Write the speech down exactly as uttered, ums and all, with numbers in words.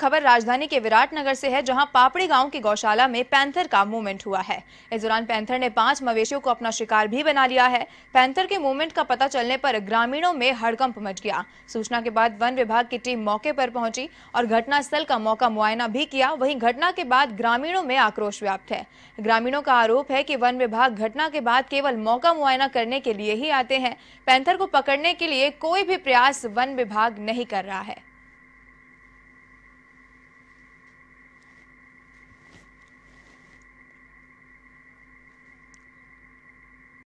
खबर राजधानी के विराटनगर से है, जहां पापड़ी गांव की गौशाला में पैंथर का मूवमेंट हुआ है। इस दौरान पैंथर ने पांच मवेशियों को अपना शिकार भी बना लिया है। पैंथर के मूवमेंट का पता चलने पर ग्रामीणों में हड़कंप मच गया। सूचना के बाद वन विभाग की टीम मौके पर पहुंची और घटनास्थल का मौका मुआयना भी किया। वहीं घटना के बाद ग्रामीणों में आक्रोश व्याप्त है। ग्रामीणों का आरोप है कि वन विभाग घटना के बाद केवल मौका मुआयना करने के लिए ही आते हैं। पैंथर को पकड़ने के लिए कोई भी प्रयास वन विभाग नहीं कर रहा है।